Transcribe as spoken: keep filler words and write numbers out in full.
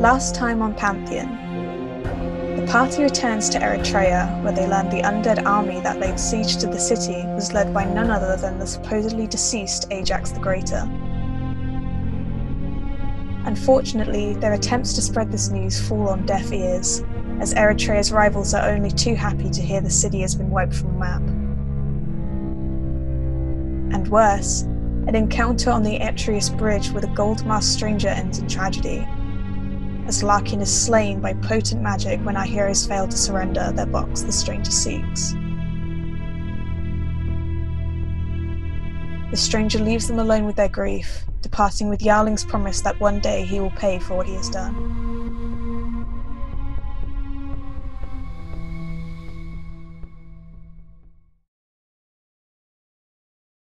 Last time on Pantheon, the party returns to Eritrea, where they learn the undead army that laid siege to the city was led by none other than the supposedly deceased Ajax the Greater. Unfortunately, their attempts to spread this news fall on deaf ears, as Eritrea's rivals are only too happy to hear the city has been wiped from the map. And worse, an encounter on the Atreus Bridge with a gold-masked stranger ends in tragedy, as Larkin is slain by potent magic when our heroes fail to surrender their box the stranger seeks. The stranger leaves them alone with their grief, departing with Yarling's promise that one day he will pay for what he has done.